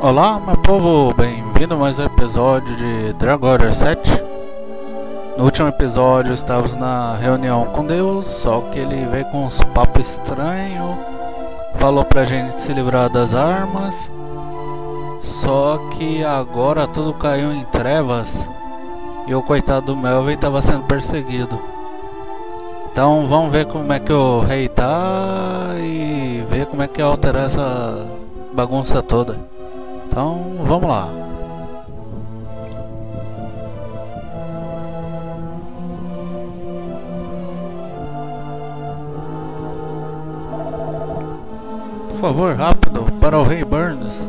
Olá, meu povo! Bem-vindo a mais um episódio de Dragon Warrior VII. No último episódio estávamos na reunião com Deus, só que ele veio com uns papos estranhos. Falou pra gente se livrar das armas. Só que agora tudo caiu em trevas e o coitado do Melvin estava sendo perseguido. Então vamos ver como é que o rei tá e ver como é que vai alterar essa bagunça toda. Então, vamos lá. Por favor, rápido, para o rei Burns.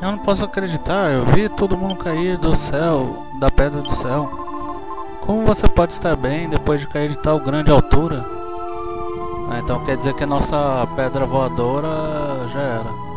Eu não posso acreditar, eu vi todo mundo cair do céu, da pedra do céu. Como você pode estar bem depois de cair de tal grande altura? Ah, então quer dizer que a nossa pedra voadora já era.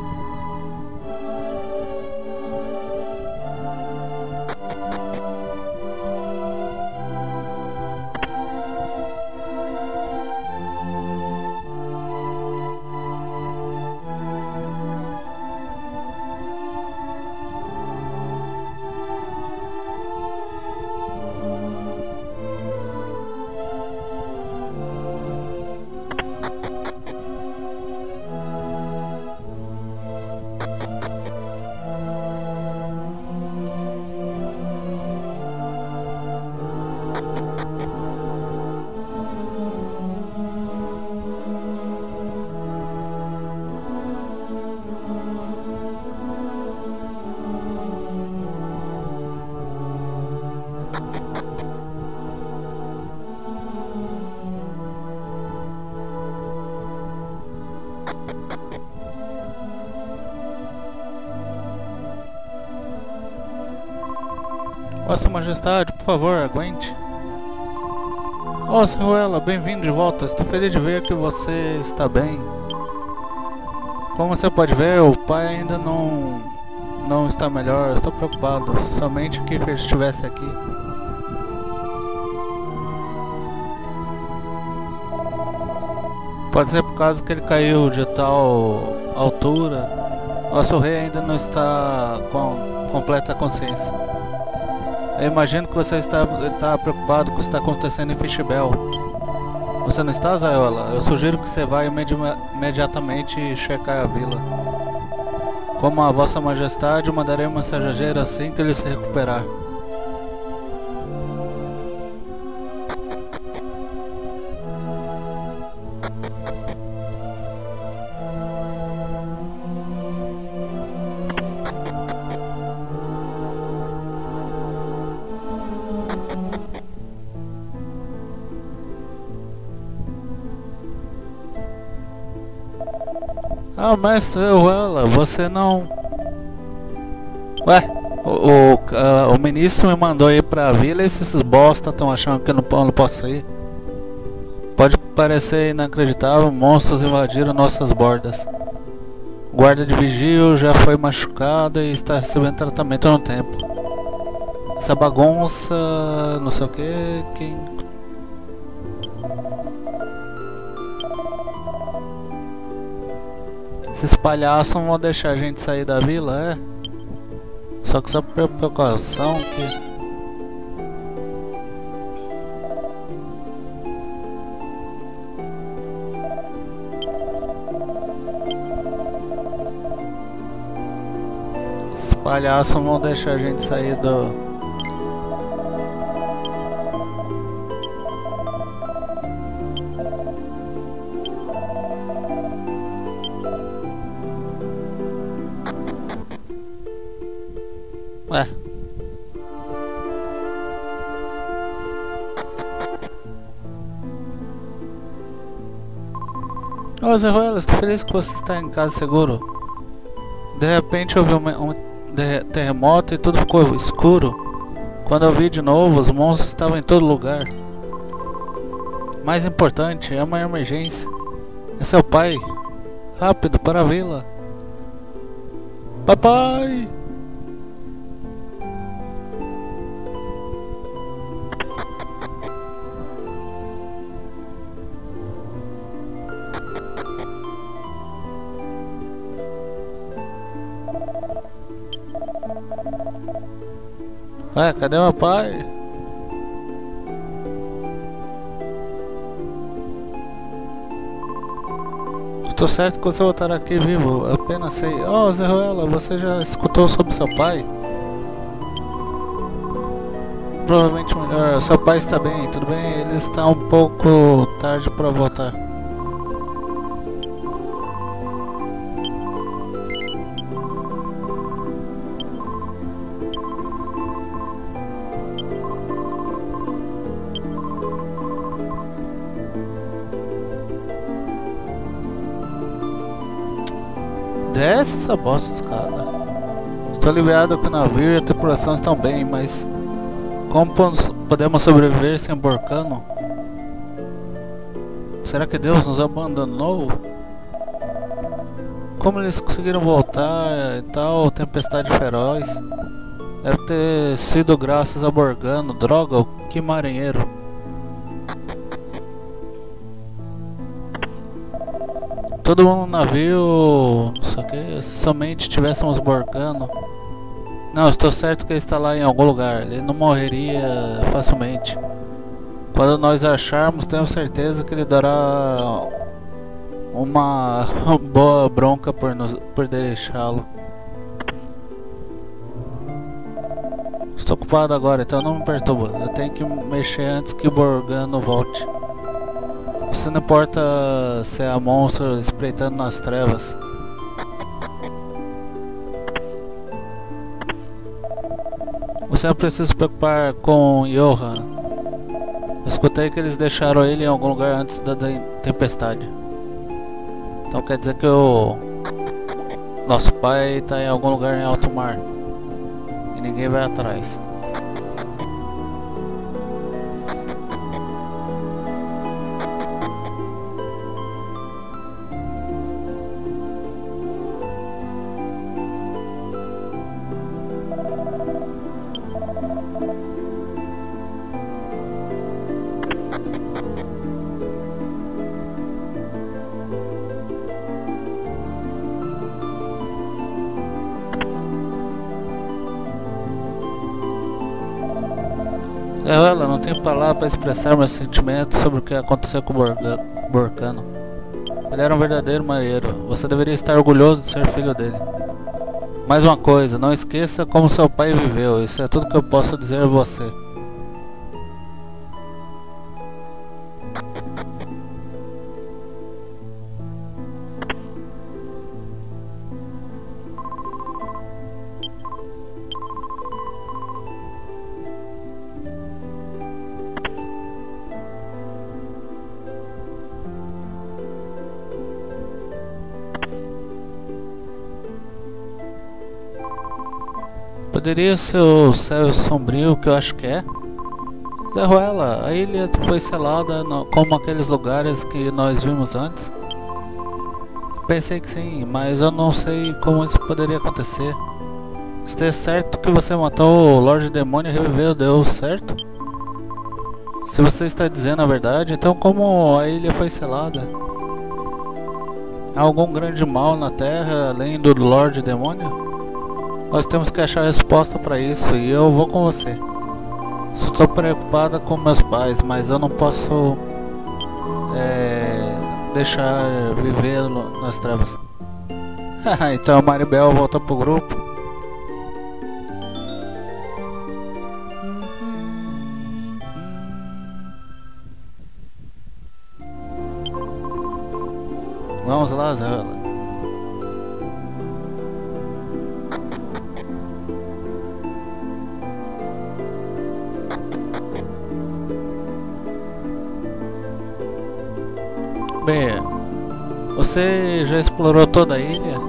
Vossa Majestade, por favor, aguente. Oh, Zé Ruela, bem-vindo de volta. Estou feliz de ver que você está bem. Como você pode ver, o pai ainda não está melhor. Estou preocupado, somente que ele estivesse aqui. Pode ser por causa que ele caiu de tal altura. Nosso rei ainda não está com completa consciência. Eu imagino que você está preocupado com o que está acontecendo em Fishbell. Você não está, Zaiola? Eu sugiro que você vá imediatamente checar a vila. Como a Vossa Majestade, eu mandarei um mensageiro assim que ele se recuperar. Ah, mestre Ella, você não... Ué, o ministro me mandou ir pra vila e esses bosta estão achando que eu não posso ir. Pode parecer inacreditável, monstros invadiram nossas bordas. O guarda de vigio já foi machucado e está recebendo tratamento no templo. Essa bagunça... não sei o que... Esses palhaços não vão deixar a gente sair da vila, é? Só que só por precaução que... Esses palhaços não vão deixar a gente sair do... Ô Zé Ruela, estou feliz que você está em casa seguro. De repente houve um terremoto e tudo ficou escuro. Quando eu vi de novo, os monstros estavam em todo lugar. Mais importante, é uma emergência. É seu pai. Rápido, para a vila. Papai! Ué, cadê meu pai? Estou certo que você voltará aqui vivo, eu apenas sei... Oh, Zé Ruela, você já escutou sobre seu pai? Provavelmente melhor, seu pai está bem, tudo bem? Ele está um pouco tarde para voltar. Desce essa bosta de escada. Estou aliviado que o navio e a tripulação estão bem, mas como podemos sobreviver sem Borgano? Será que Deus nos abandonou? Como eles conseguiram voltar e tal, tempestade feroz? Deve ter sido graças a Borgano, droga, que marinheiro. Todo mundo no navio, só que se somente tivéssemos Borgano. Não, estou certo que ele está lá em algum lugar, ele não morreria facilmente. Quando nós acharmos, tenho certeza que ele dará uma boa bronca por deixá-lo. Estou ocupado agora, então não me perturba, eu tenho que mexer antes que Borgano volte. Isso não importa se é a monstro espreitando nas trevas. Você não precisa se preocupar com Johan. Eu escutei que eles deixaram ele em algum lugar antes da tempestade. Então quer dizer que o nosso pai está em algum lugar em alto mar. E ninguém vai atrás. Ela não tem palavra para expressar meus sentimentos sobre o que aconteceu com Borgano. Ele era um verdadeiro marinheiro. Você deveria estar orgulhoso de ser filho dele. Mais uma coisa, não esqueça como seu pai viveu. Isso é tudo que eu posso dizer a você. Poderia ser o céu sombrio que eu acho que é? Zé Ruela, a ilha foi selada como aqueles lugares que nós vimos antes? Pensei que sim, mas eu não sei como isso poderia acontecer. Está certo que você matou o Lorde Demônio e reviveu Deus, certo? Se você está dizendo a verdade, então como a ilha foi selada? Há algum grande mal na Terra além do Lorde Demônio? Nós temos que achar a resposta para isso e eu vou com você. Estou preocupada com meus pais, mas eu não posso deixar viver nas trevas. Então a Maribel voltou pro grupo. Vamos lá, Zaiola. Bem, você já explorou toda a ilha?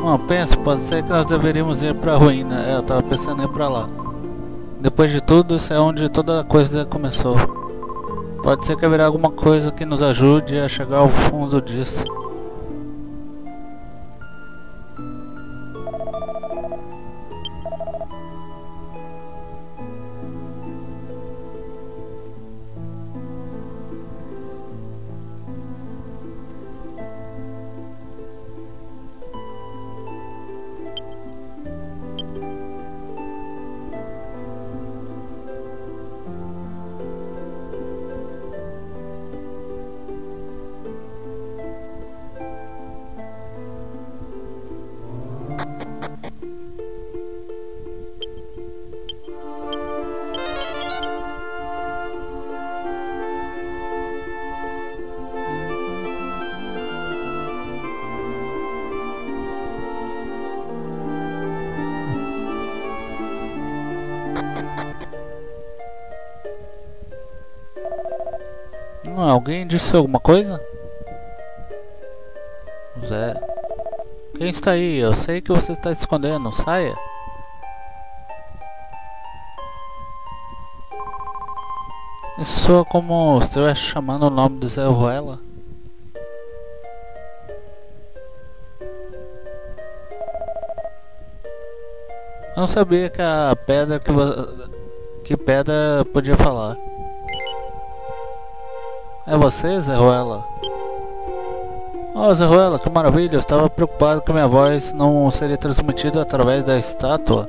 Bom, penso, pode ser que nós deveríamos ir pra ruína. É, eu tava pensando em ir pra lá. Depois de tudo, isso é onde toda a coisa começou. Pode ser que haverá alguma coisa que nos ajude a chegar ao fundo disso. Alguém disse alguma coisa? Zé, quem está aí? Eu sei que você está se escondendo, saia! Isso soa como se estivesse chamando o nome do Zé Ruela. Eu não sabia que a pedra que pedra podia falar. É você, Zé Ruela? Oh, Zé Ruela, que maravilha! Eu estava preocupado que minha voz não seria transmitida através da estátua.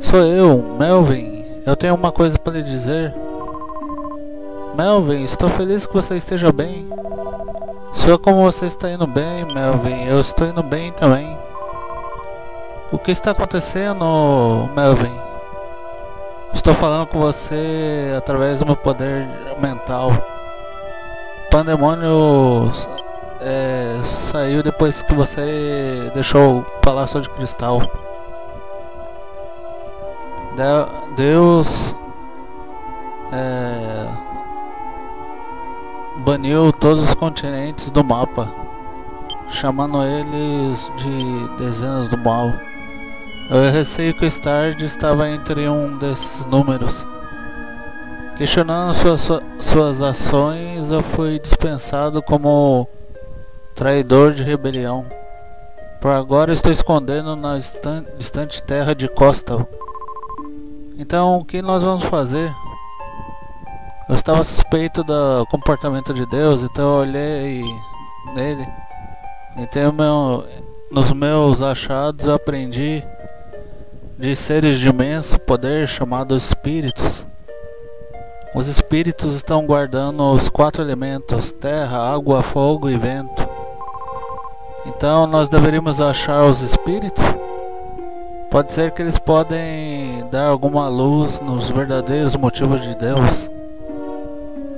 Sou eu, Melvin. Eu tenho uma coisa para lhe dizer. Melvin, estou feliz que você esteja bem. Só como você está indo bem, Melvin. Eu estou indo bem também. O que está acontecendo, Melvin? Estou falando com você através do meu poder mental. O pandemônio saiu depois que você deixou o Palácio de Cristal. Deus baniu todos os continentes do mapa, chamando eles de dezenas do mal. Eu receio que o Estard estava entre um desses números. Questionando suas ações, eu fui dispensado como traidor de rebelião. Por agora estou escondendo na distante terra de Costa. Então, o que nós vamos fazer? Eu estava suspeito do comportamento de Deus, então eu olhei nele. Então, nos meus achados eu aprendi de seres de imenso poder chamados espíritos. Os espíritos estão guardando os quatro elementos: terra, água, fogo e vento. Então nós deveríamos achar os espíritos? Pode ser que eles podem dar alguma luz nos verdadeiros motivos de Deus.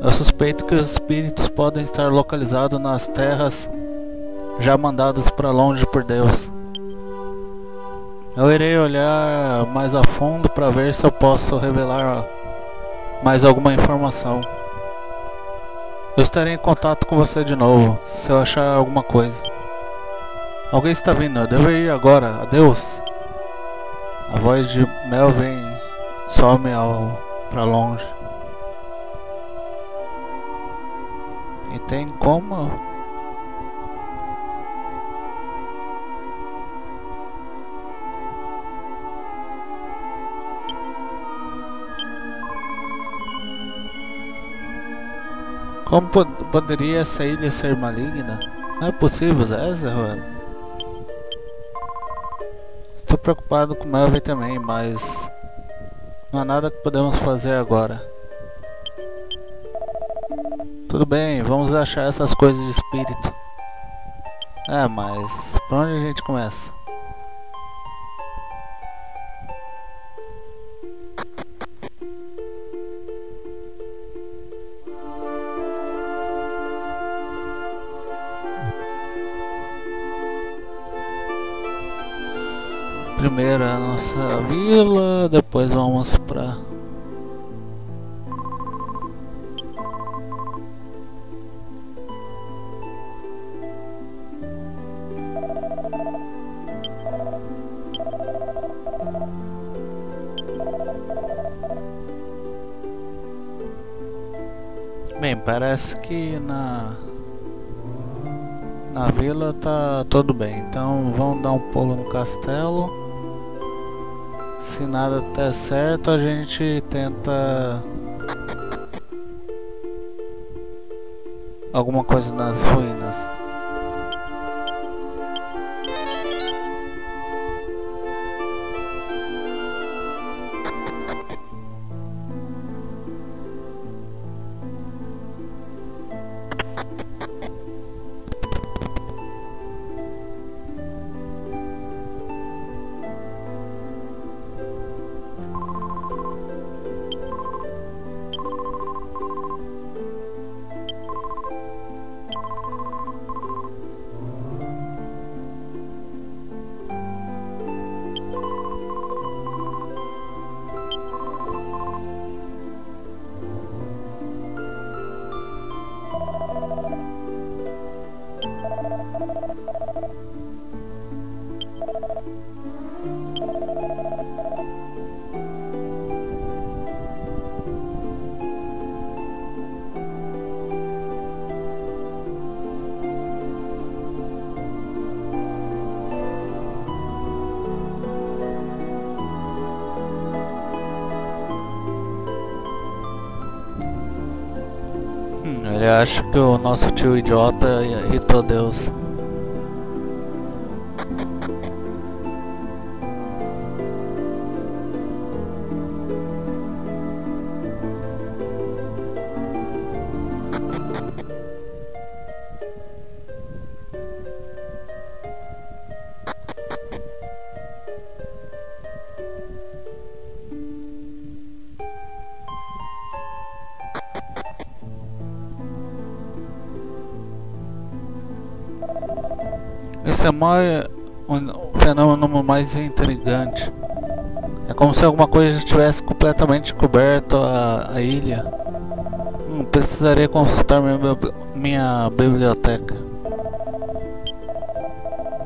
Eu suspeito que os espíritos podem estar localizados nas terras já mandadas para longe por Deus. Eu irei olhar mais a fundo para ver se eu posso revelar mais alguma informação. Eu estarei em contato com você de novo, se eu achar alguma coisa. Alguém está vindo, eu devo ir agora, adeus. A voz de Melvin some pra longe. E tem como? Como poderia essa ilha ser maligna? Não é possível, Zé Ruela. Estou preocupado com o Melvin também, mas não há nada que podemos fazer agora. Tudo bem, vamos achar essas coisas de espírito. É, mas pra onde a gente começa? Primeiro a nossa vila, depois vamos pra... parece que na vila tá tudo bem. Então vamos dar um pulo no castelo. Se nada der certo, a gente tenta alguma coisa nas ruínas. Eu acho que o nosso tio idiota irritou Deus. Esse é o fenômeno mais intrigante. É como se alguma coisa estivesse completamente coberto a ilha. Precisaria consultar minha biblioteca.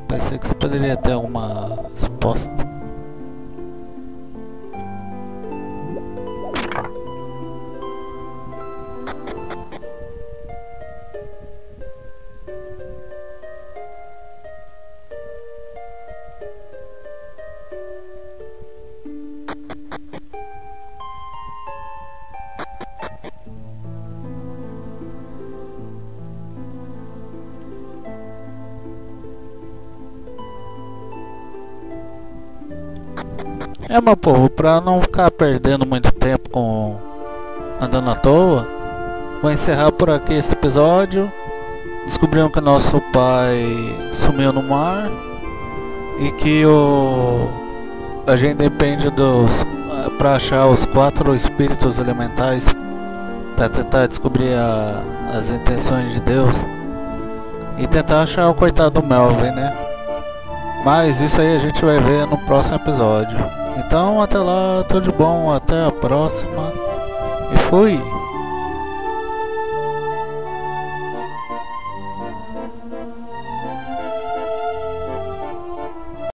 Pensei que você poderia ter alguma resposta. É, meu povo, pra não ficar perdendo muito tempo andando à toa, vou encerrar por aqui esse episódio. Descobrimos que nosso pai sumiu no mar e que a gente depende pra achar os 4 espíritos elementais pra tentar descobrir as intenções de Deus e tentar achar o coitado do Melvin, né? Mas isso aí a gente vai ver no próximo episódio. Então até lá, tudo de bom, até a próxima e fui!